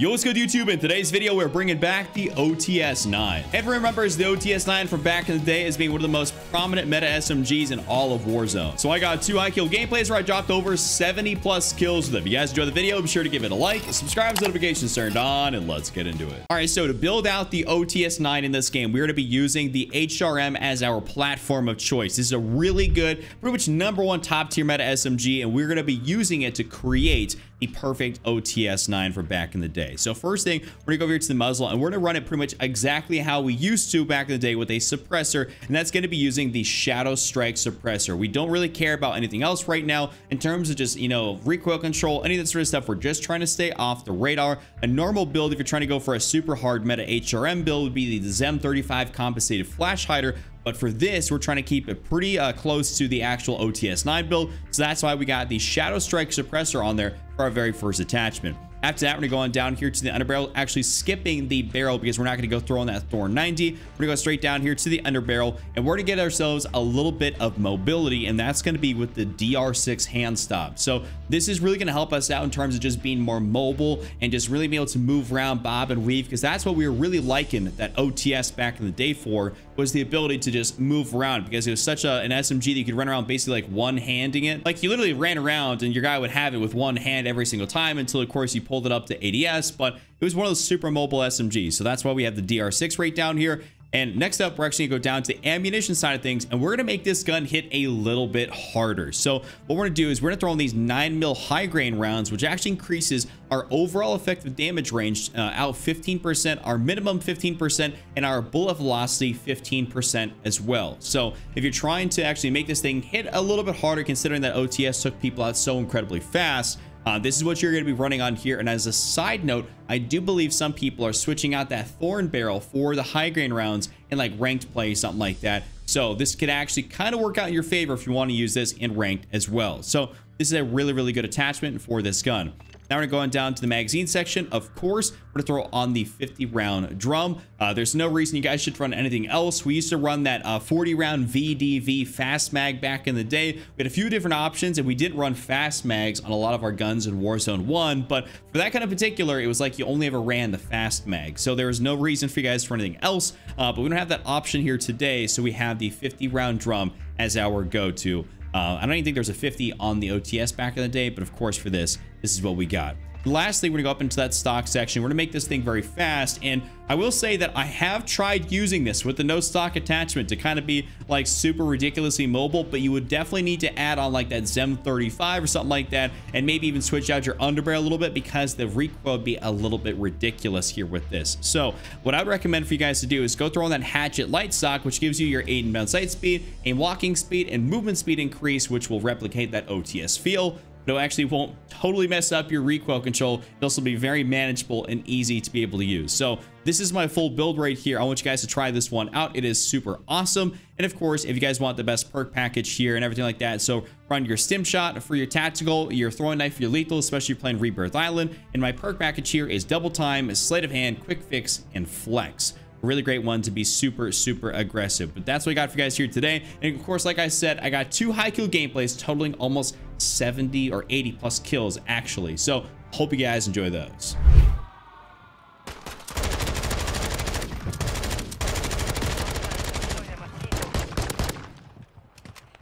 Yo, what's good YouTube? In today's video, we're bringing back the OTS 9. Everyone remembers the OTS 9 from back in the day as being one of the most prominent meta SMGs in all of Warzone. So I got two high kill gameplays where I dropped over 70 plus kills with them. If you guys enjoyed the video, be sure to give it a like, subscribe with notifications turned on, and let's get into it. All right, so to build out the OTS 9 in this game, we're going to be using the HRM as our platform of choice. This is a really good, pretty much #1 top tier meta SMG, and we're going to be using it to create the perfect OTS 9 from back in the day. So first thing, we're gonna go over here to the muzzle and we're gonna run it pretty much exactly how we used to back in the day with a suppressor, and that's gonna be using the Shadow Strike suppressor. We don't really care about anything else right now in terms of just, you know, recoil control, any of that sort of stuff. We're just trying to stay off the radar. A normal build, if you're trying to go for a super hard meta HRM build, would be the Zem 35 Compensated Flash Hider. But for this, we're trying to keep it pretty close to the actual OTS 9 build. So that's why we got the Shadow Strike suppressor on there for our very first attachment. After that, we're going to go on down here to the underbarrel, actually skipping the barrel because we're not going to go throw on that Thorn 90. We're going to go straight down here to the underbarrel, and we're going to get ourselves a little bit of mobility, and that's going to be with the DR6 hand stop. So this is really going to help us out in terms of just being more mobile and just really being able to move around, bob and weave, because that's what we were really liking that OTS back in the day for, was the ability to just move around, because it was such an SMG that you could run around basically like one-handing it. Like, you literally ran around and your guy would have it with one hand every single time until, of course, you pulled it up to ADS, but it was one of those super mobile SMGs. So that's why we have the DR6 right down here. And next up, we're actually gonna go down to the ammunition side of things, and we're gonna make this gun hit a little bit harder. So what we're gonna do is we're gonna throw in these 9mm high grain rounds, which actually increases our overall effective damage range out 15%, our minimum 15%, and our bullet velocity 15% as well. So if you're trying to actually make this thing hit a little bit harder, considering that OTS took people out so incredibly fast, this is what you're going to be running on here. And as a side note, I do believe some people are switching out that Thorn barrel for the high grain rounds in like ranked play, something like that. So this could actually kind of work out in your favor if you want to use this in ranked as well. So this is a really, really good attachment for this gun. Now we're going to go on down to the magazine section. Of course, we're going to throw on the 50-round drum. There's no reason you guys should run anything else. We used to run that 40-round VDV fast mag back in the day. We had a few different options, and we did run fast mags on a lot of our guns in Warzone 1. But for that gun in particular, it was like you only ever ran the fast mag. So there was no reason for you guys for anything else. But we don't have that option here today, so we have the 50-round drum as our go-to. I don't even think there's a 50 on the OTS back in the day, but of course for this is what we got. Lastly, we're gonna go up into that stock section. We're gonna make this thing very fast, and I will say that I have tried using this with the no stock attachment to kind of be like super ridiculously mobile, but you would definitely need to add on like that Zem 35 or something like that, and maybe even switch out your underbarrel a little bit, because the recoil would be a little bit ridiculous here with this. So what I would recommend for you guys to do is go throw on that hatchet light stock, which gives you your 8 inbound sight speed, aim walking speed, and movement speed increase, which will replicate that OTS feel. It actually won't totally mess up your recoil control. It'll still be very manageable and easy to be able to use. So this is my full build right here. I want you guys to try this one out. It is super awesome. And of course, if you guys want the best perk package here and everything like that, so run your Stim Shot for your tactical, your throwing knife for your lethal, especially playing Rebirth Island. And my perk package here is double time, sleight of hand, quick fix, and flex. Really great one to be super, super aggressive. But that's what I got for you guys here today. And of course, like I said, I got two high kill gameplays totaling almost 70 or 80 plus kills actually. So hope you guys enjoy those.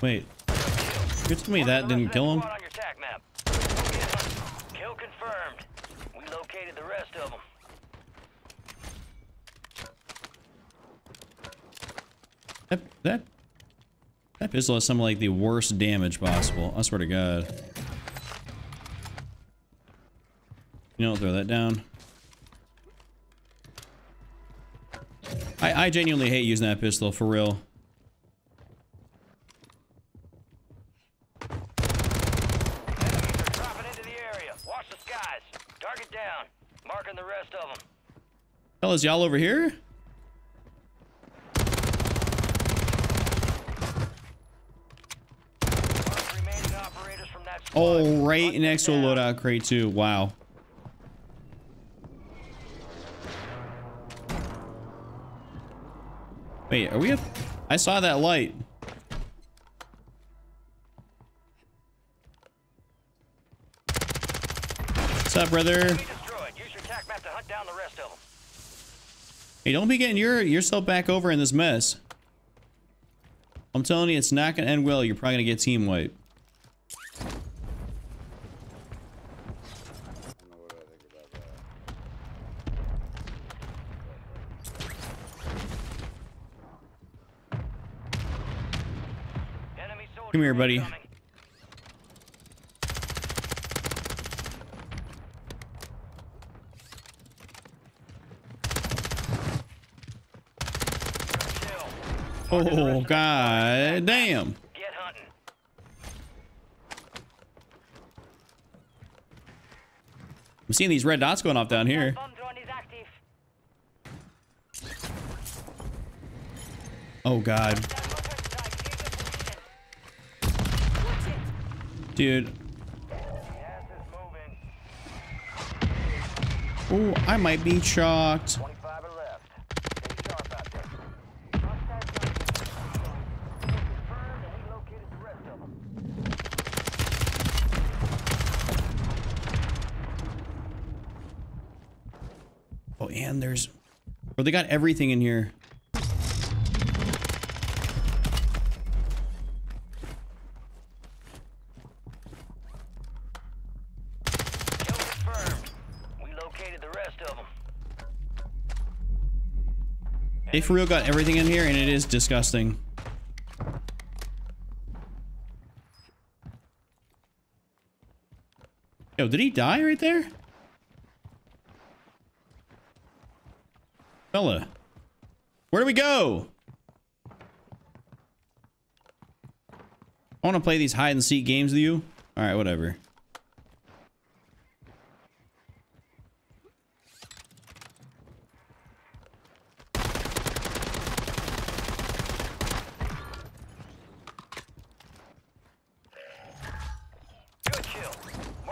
Wait, you told me that didn't kill him? Kill confirmed. We located the rest of them. That pistol has some like the worst damage possible. I swear to God. You know, throw that down. I genuinely hate using that pistol for real. Enemies are dropping into the area. Watch the skies. Target down. Marking the rest of them. Fellas, y'all over here? Oh, right next to a loadout crate too. Wow. Wait, are we up? I saw that light. What's up, brother? to hunt down the rest of them. Hey, don't be getting yourself back over in this mess. I'm telling you, it's not going to end well. You're probably going to get team wiped. Come here, buddy. Oh, God damn. Get hunting. I'm seeing these red dots going off down here. Oh, God. Dude. Oh, I might be shocked. Oh, and there's... Bro, they got everything in here. They for real got everything in here, and it is disgusting. Yo, did he die right there? Fella. Where do we go? I want to play these hide-and-seek games with you. Alright, whatever.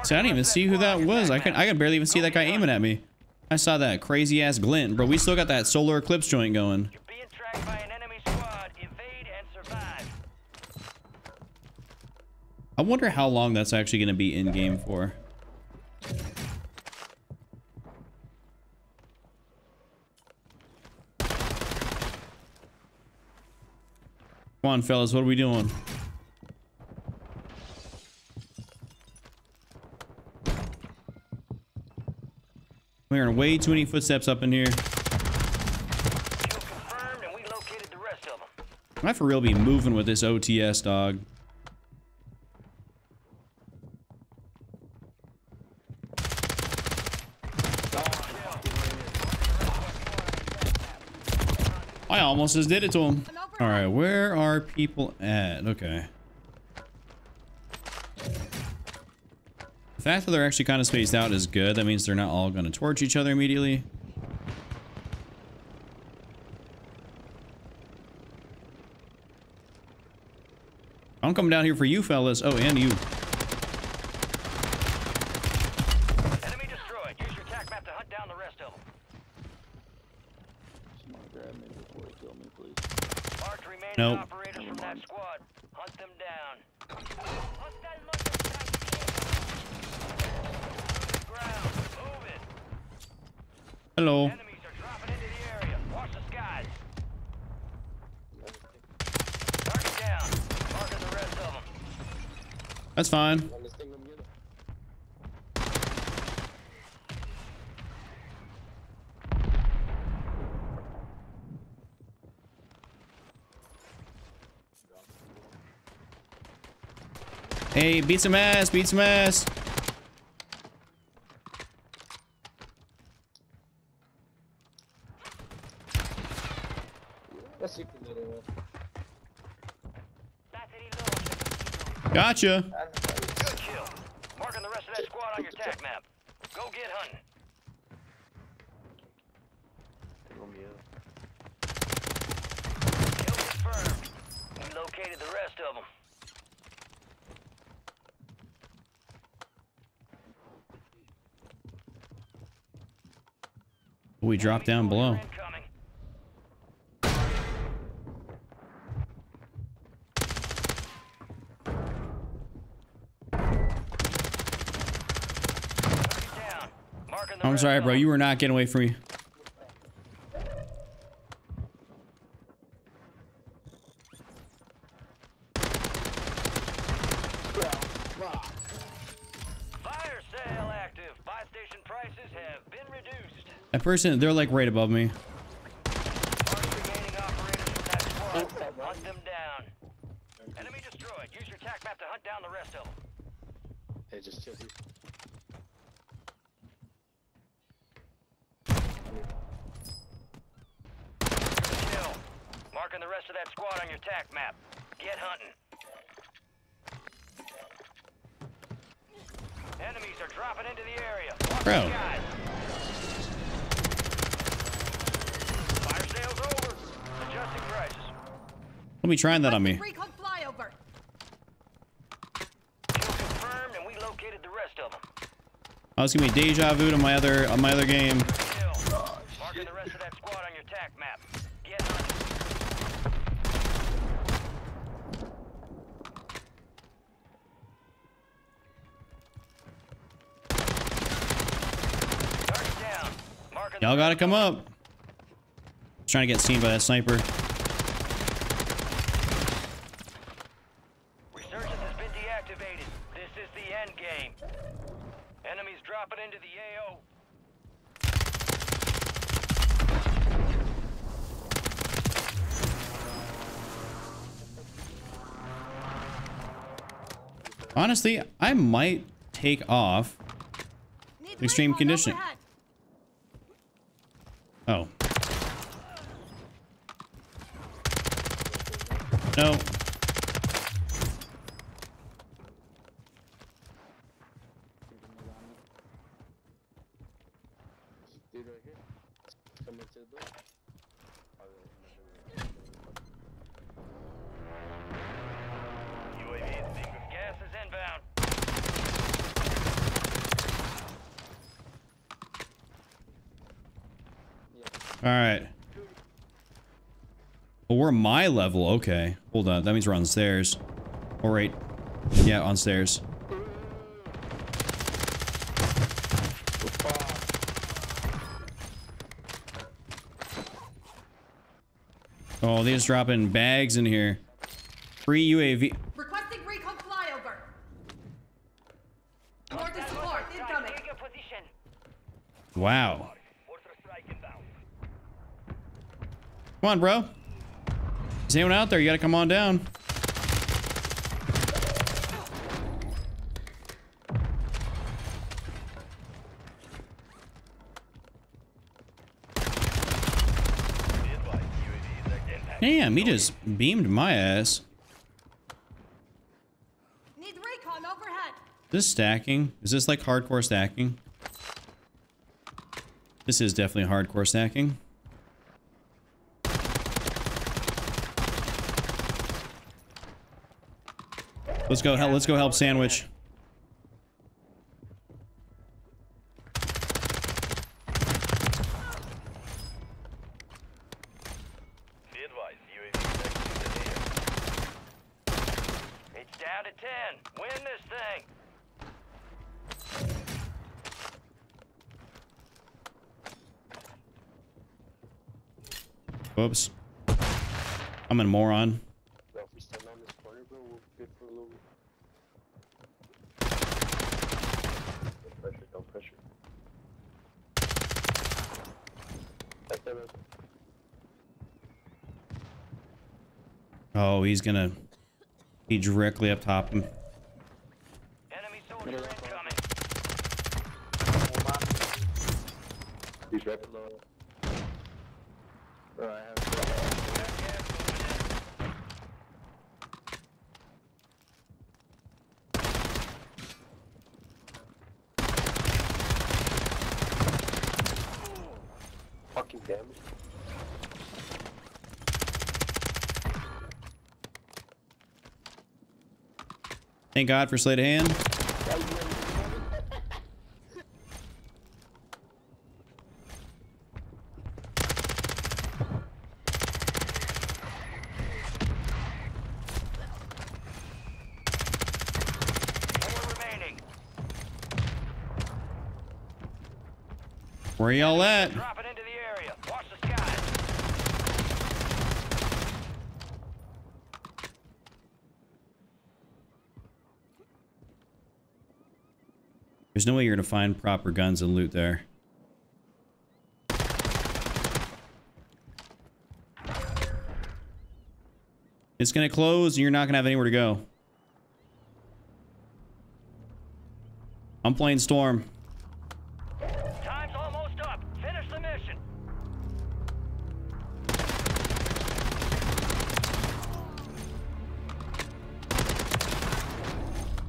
I didn't even see who that was. I can barely even see that guy aiming at me. I saw that crazy ass glint, bro. We still got that solar eclipse joint going. You're being tracked by an enemy squad. Evade and survive. I wonder how long that's actually going to be in game for. Come on, fellas, what are we doing? I'm hearing way too many footsteps up in here. I for real be moving with this OTS, dog. I almost just did it to him. All right, where are people at? Okay. The fact that they're actually kind of spaced out is good. That means they're not all going to torch each other immediately. I'm coming down here for you, fellas. Oh, and you. Enemy destroyed. Use your attack map to hunt down the rest of them. Grab me before you kill me, please. Marked remaining operators from that squad. Hunt them down. Hello. Enemies are dropping into the area. Watch the skies. Target down. Target the rest of them. That's fine. Hey, beat some ass. Beat some ass. Gotcha. Good kill. Marking the rest of that squad on your attack map. Go get hunting. Kill confirmed. We located the rest of them. We dropped down below. I I'm sorry, bro. You were not getting away from me. That person, they're like right above me. Hunt them down. Enemy destroyed. Use your attack map to hunt down the rest of them. They just killed you. Kill. Marking the rest of that squad on your attack map. Get hunting. Enemies are dropping into the area. Watch the guys. Fire sales over. Adjusting prices. Let me try that on me. Kill confirmed, and we located the rest of them. I was gonna be deja vu to my other game. Marking the rest of that squad on your attack map. Get on. Y'all gotta come up. Just trying to get seen by that sniper. Honestly, I might take off extreme conditioning. Oh. No. We're my level. Okay. Hold on. That means we're on the stairs. All right. Yeah, on stairs. Oh, they're just dropping bags in here. Free UAV. Requesting recon flyover. Mortar support incoming. Wow. Come on, bro. Is anyone out there? You gotta come on down. Damn, he just beamed my ass. Need recon overhead. This stacking? Is this like hardcore stacking? This is definitely hardcore stacking. Let's go help. Let's go help Sandwich. It's down to 10. Win this thing. Whoops. I'm a moron. Oh, he's gonna be directly up top him. Enemy soldier incoming. He's right below. Bro, I have fucking damage. Thank God for Sleight of Hand. Four remaining. Where y'all at? Dropping into the area. Watch the sky. There's no way you're gonna find proper guns and loot there. It's gonna close and you're not gonna have anywhere to go. I'm playing Storm. Time's almost up. Finish the mission.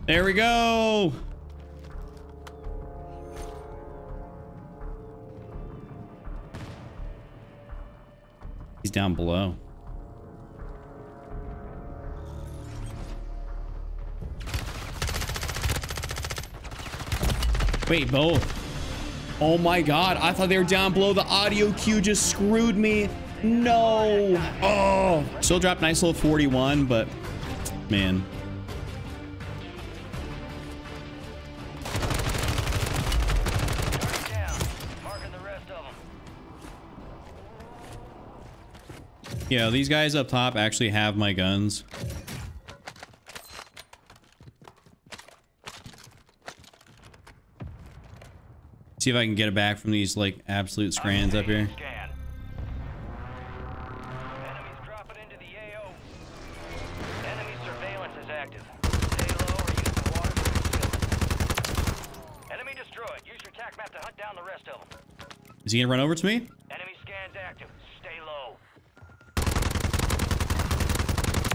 There we go. He's down below. Wait, both. Oh my god, I thought they were down below. The audio cue just screwed me. No. Oh. Still dropped nice little 41, but man. Yeah, these guys up top actually have my guns. See if I can get it back from these like absolute scrans up here. Enemies dropping into the AO. Enemy surveillance is active. Stay low or use the water to kill. Enemy destroyed. Use your tac map to hunt down the rest of them. Is he gonna run over to me? Enemy scans active. Stay low.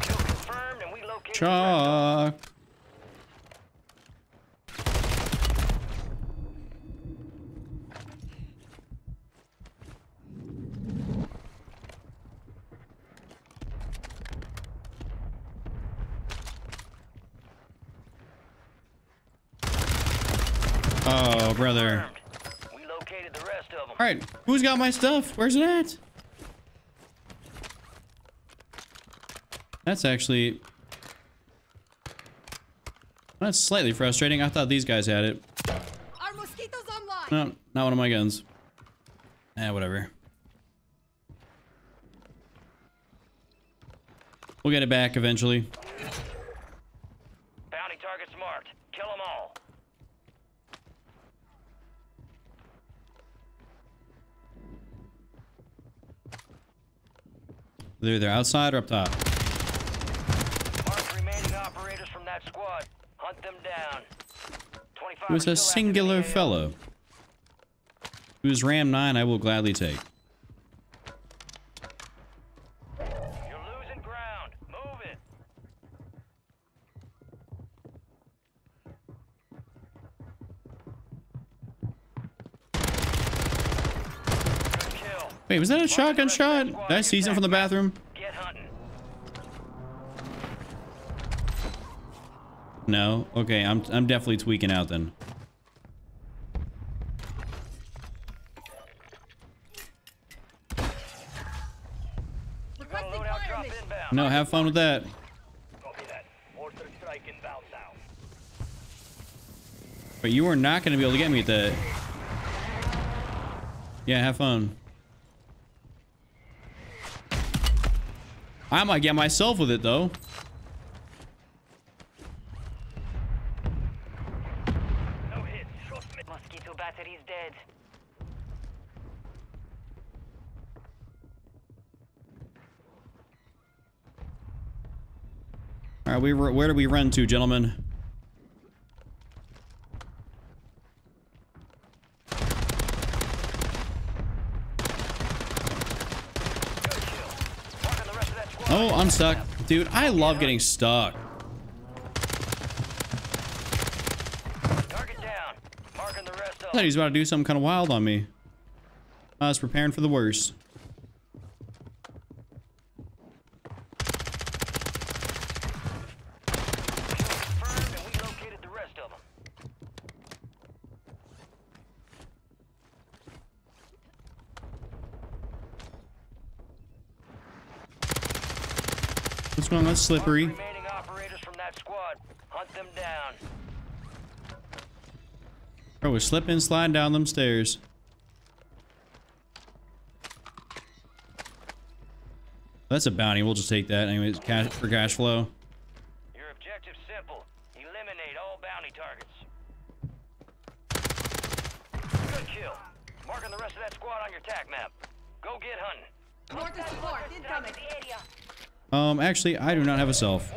Kill confirmed, and we locate. Chalk. Oh, brother. We located the rest of them. All right, who's got my stuff? Where's it at? That's actually... That's slightly frustrating. I thought these guys had it. Our mosquitoes online. No, not one of my guns. Eh, whatever. We'll get it back eventually. Bounty targets marked. Kill them all. They're either outside or up top. Mark remaining operators from that squad. Hunt them down. 25. It was a singular fellow whose Ram 9 I will gladly take. You're losing ground. Move it. Wait, was that a shotgun shot? Did I see something from the bathroom? Get hunting. No. Okay, I'm definitely tweaking out then. No, have fun with that. Copy that. Mortar strike inbound now. But you are not going to be able to get me at that. Yeah, have fun. I might get myself with it, though. No hit. Mosquito battery's dead. All right, where do we run to, gentlemen? Oh, I'm stuck. Dude, I love getting stuck. Target down. Marking the rest up. I thought he was about to do something kind of wild on me. I was preparing for the worst. Confirmed, and we located the rest of them. What's going on? That's slippery. Remaining operators from that squad. Hunt them down. Bro, we're slipping, sliding down them stairs. That's a bounty. We'll just take that anyways, cash for cash flow. Your objective simple. Eliminate all bounty targets. Good kill. Marking the rest of that squad on your tac map. Go get hunting. Mortar support incoming. Actually, I do not have a self.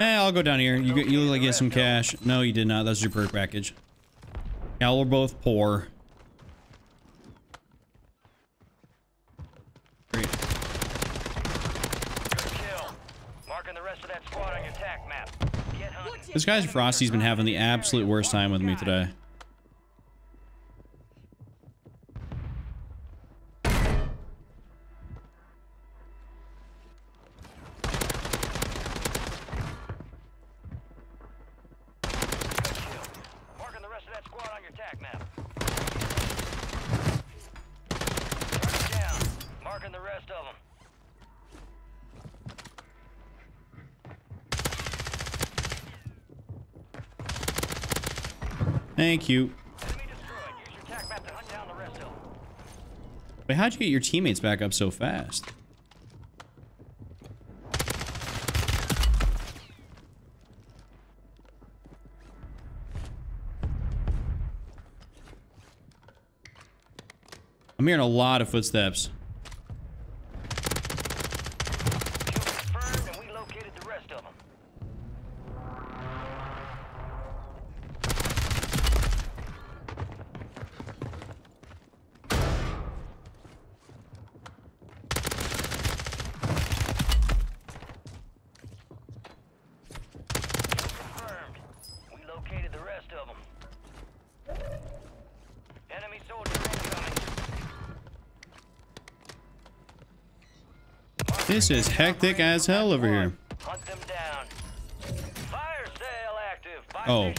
Eh, I'll go down here. You look like you had some cash. No, you did not. That's your perk package. Yeah, we're both poor. Great. Good kill. Marking the rest of that squad on your tac map. Get hunting. This guy's Frosty's been having the absolute worst time with me today. Thank you. Wait, how'd you get your teammates back up so fast? I'm hearing a lot of footsteps. This is hectic as hell over here. Hunt them down. Fire sale active. Oh,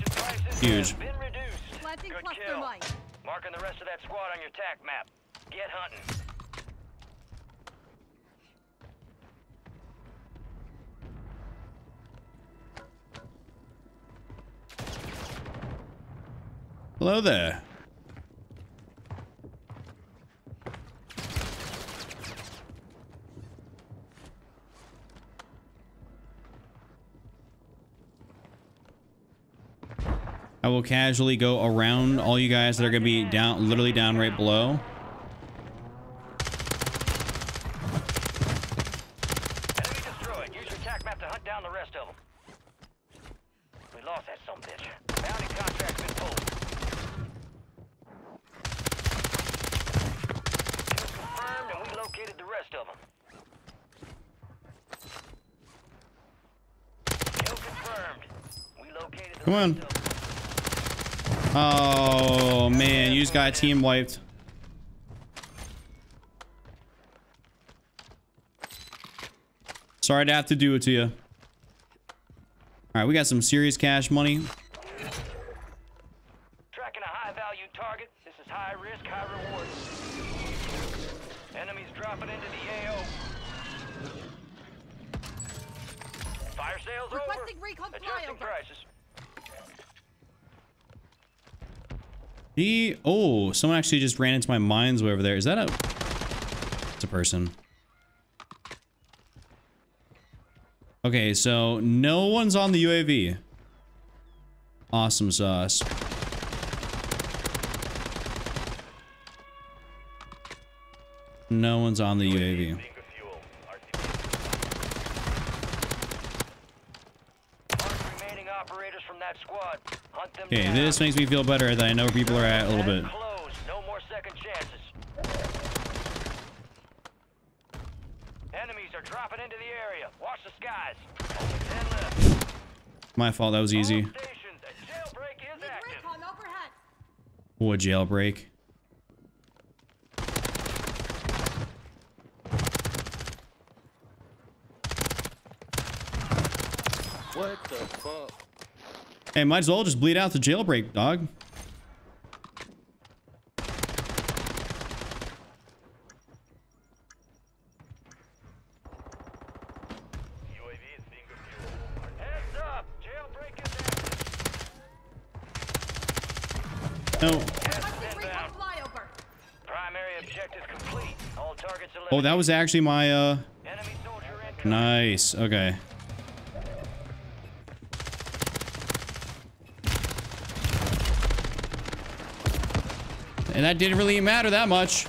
huge. Good kill. Marking the rest of that squad on your tac map. Get hunting. Hello there. I will casually go around all you guys that are gonna be down, literally down right below. Enemy destroyed. Use your tac map to hunt down the rest of them. We lost that some bitch. Bounty contract's been pulled. Confirmed, and we located the rest of them. Kill confirmed. We located the rest of them. Come on. Oh man, you just got team wiped. Sorry to have to do it to you. Alright, we got some serious cash money. Tracking a high value target. This is high risk, high reward. Enemies dropping into the AO. Fire sales over. Requesting recon flyover. Prices. Oh, someone actually just ran into my mines way over there. Is that a... It's a person. Okay, so no one's on the UAV. Awesome sauce. No one's on the UAV. Okay, this makes me feel better that I know where people are at a little bit. No more second chances. Enemies are dropping into the area. Watch the skies. Only 10 left. My fault, that was easy. All stations, a jailbreak is active. Oh, a jailbreak. What the fuck? Hey, might as well just bleed out the jailbreak, dog. No. Primary objective complete. All targets eliminated. Oh, that was actually my enemy soldier incoming. Nice. Okay. And that didn't really matter that much.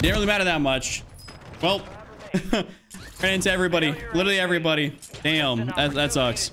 Didn't really matter that much. Well, ran into everybody. Literally everybody. Damn, that sucks.